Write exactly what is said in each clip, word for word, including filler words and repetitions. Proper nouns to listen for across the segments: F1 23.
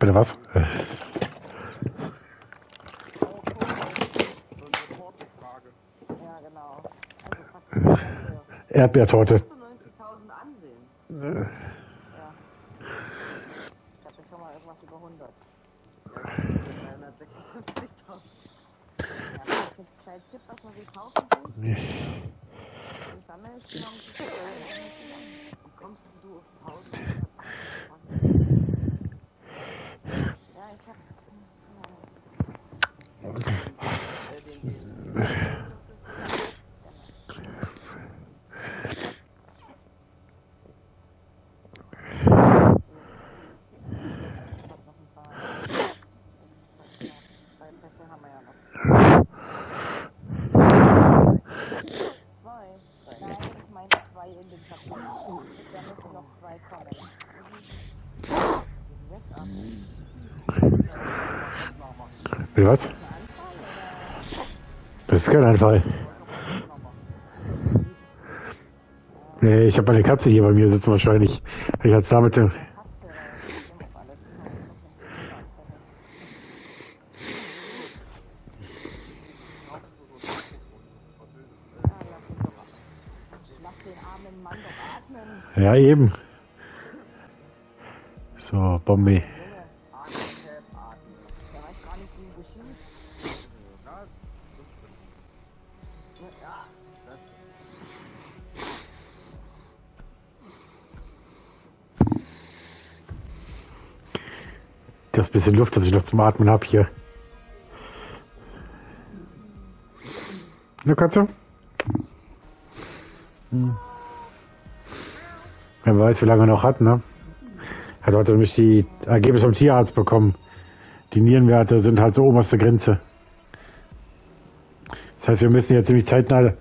Bitte was? Erdbeertorte. Wie was? Das ist kein Einfall. Nee, ich habe eine Katze hier bei mir sitzen wahrscheinlich. Ich hatte damit. Ja, eben. So, Bombe. Das bisschen Luft, das ich noch zum Atmen habe hier. Eine Katze? Hm. Wer weiß, wie lange er noch hat, ne? Hat heute nämlich die Ergebnisse vom Tierarzt bekommen. Die Nierenwerte sind halt so oberste Grenze. Das heißt, wir müssen jetzt ziemlich zeitnah.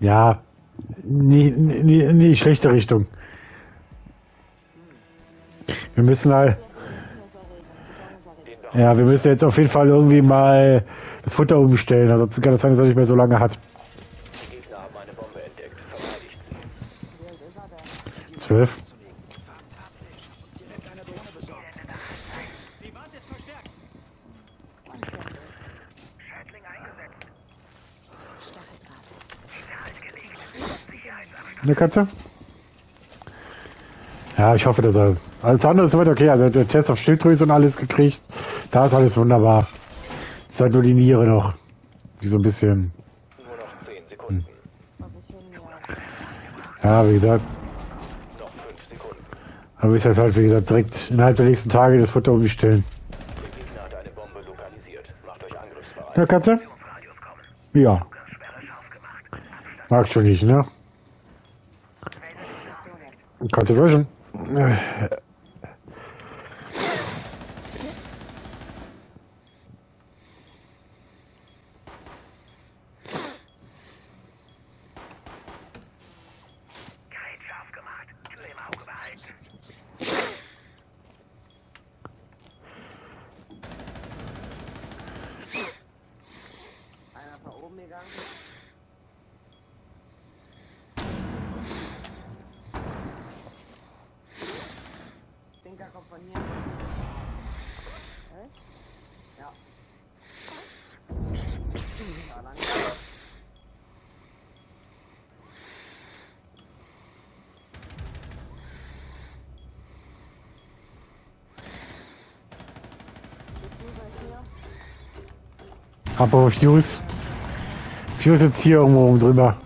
Ja, nie, nie, nie schlechte Richtung. Wir müssen halt. Ja, wir müssen jetzt auf jeden Fall irgendwie mal das Futter umstellen. Ansonsten kann das sein, dass er nicht mehr so lange hat. zwölf. Eine Katze? Ja, ich hoffe, dass er. Alles andere ist soweit okay. Also der Test auf Schilddrüse und alles gekriegt. Da ist alles wunderbar. Es ist halt nur die Niere noch. Die so ein bisschen. Nur noch zehn Sekunden. Ja, wie gesagt. Aber ich werde halt, wie gesagt, direkt innerhalb der nächsten Tage das Futter umstellen. Der Gegner hat eine Bombe lokalisiert. Macht euch angriffsbereit. Ja, Katze? Ja. Mag schon nicht, ne? Katze löschen. Aber Fuse. Fuse jetzt hier irgendwo oben drüber.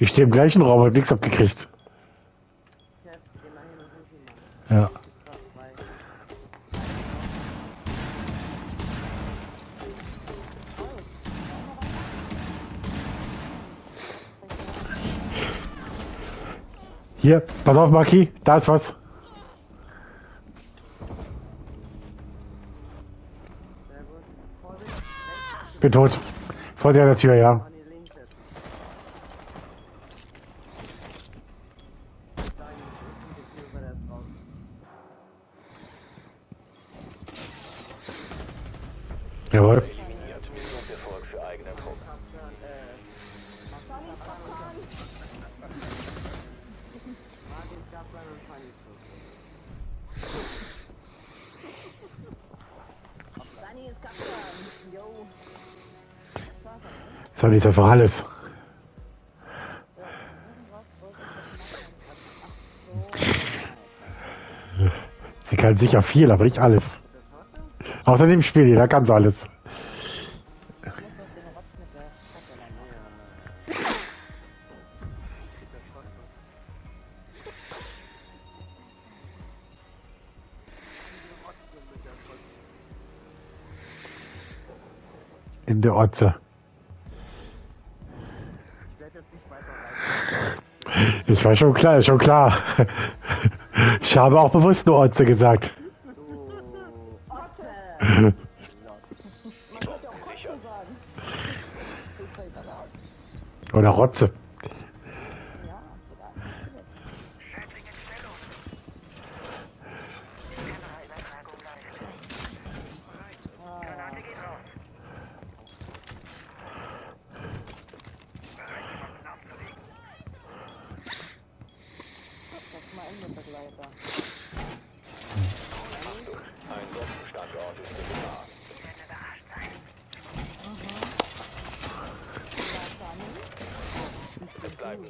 Ich stehe im gleichen Raum, hab nichts abgekriegt. Ja. Hier, pass auf, Maki, da ist was. Bin tot. Vorsicht an der Tür, ja. Das war nicht einfach alles. Sie kann sicher viel, aber nicht alles. Außer dem Spiel hier, da kann sie alles. In der Otze. Ich war schon klar, schon klar. Ich habe auch bewusst nur Otze gesagt. Otze. Oder Rotze.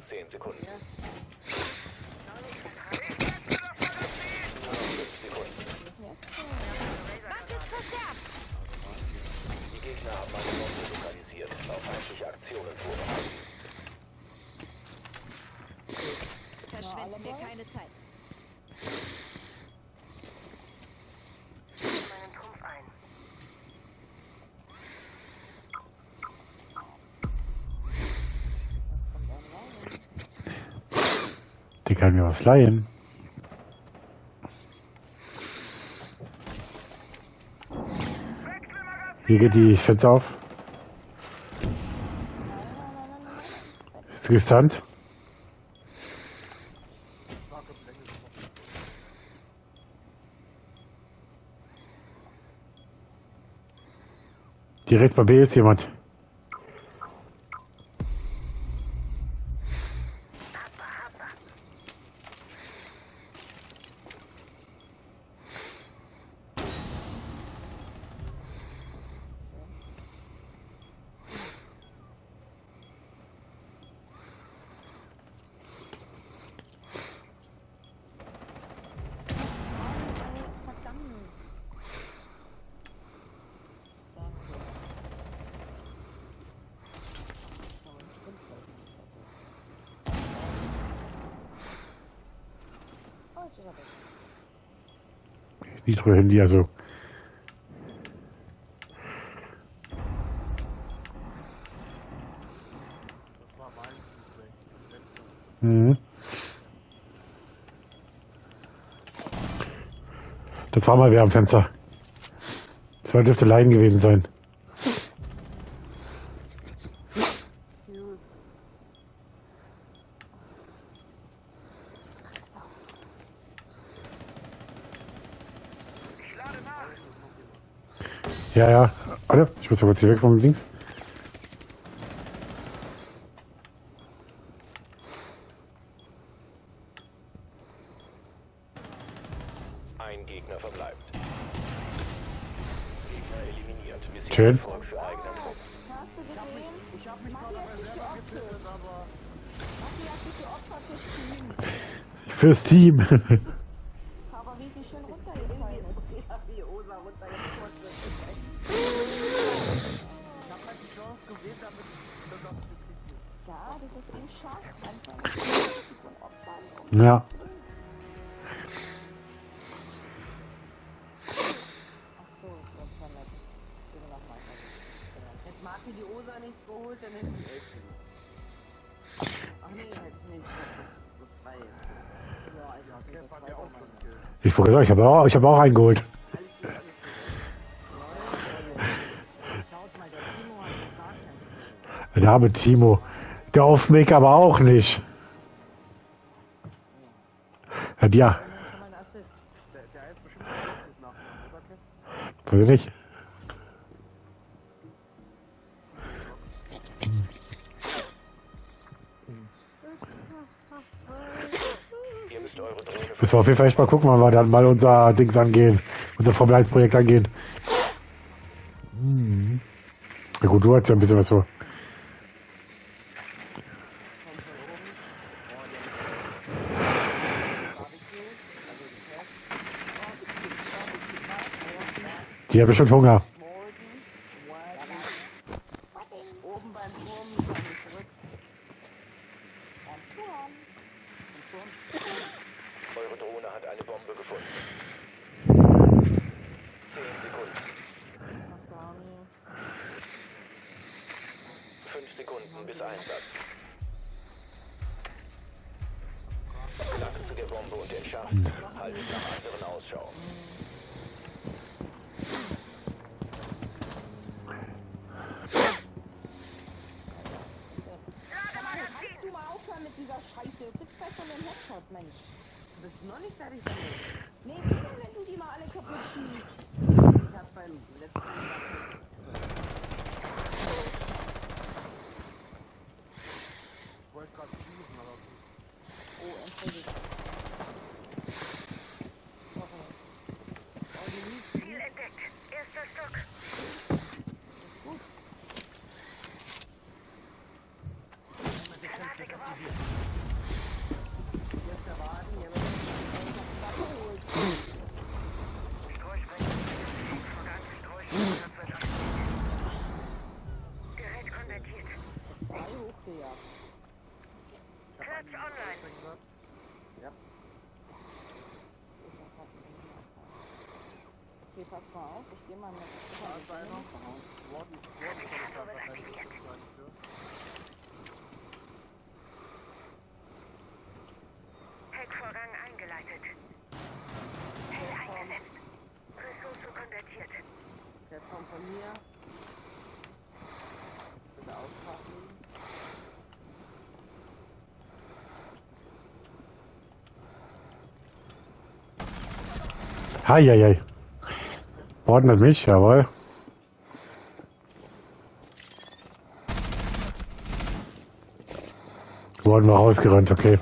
zehn Sekunden. fünf Sekunden. Die Gegner haben eine Bombe lokalisiert. Auf feindliche Aktionen vorbereitet. Verschwenden wir keine Zeit. Die kann mir was leihen. Hier geht die Fenz auf. Ist riskant. Hier rechts bei B ist jemand. Nitro Handy, also. Mhm. Das war mal wer am Fenster. Das dürfte Leiden gewesen sein. Ja, ja. Alter, ich muss mal kurz hier weg von links. Ein Gegner verbleibt. Gegner eliminiert. Schön. Fürs Team. Ja. Ich wollte sagen, ich habe auch, ich habe auch einen geholt. Der Name Timo. Der Aufmaker aber auch nicht. Ja. Weiß ich nicht. Ihr müsst eure Drohne Müssen wir auf jeden Fall echt mal gucken, wann wir dann mal unser Dings angehen. Unser Formel eins Projekt angehen. Hm. Ja gut, du hast ja ein bisschen was vor. Die hat bestimmt Hunger. Heckvorgang eingeleitet. Hell eingesetzt. Ressource konvertiert. Der kommt von mir. Bitte aufpassen. Heieiei. Ordnet mich, jawohl. Wurden wir rausgerannt, okay.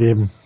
Eben.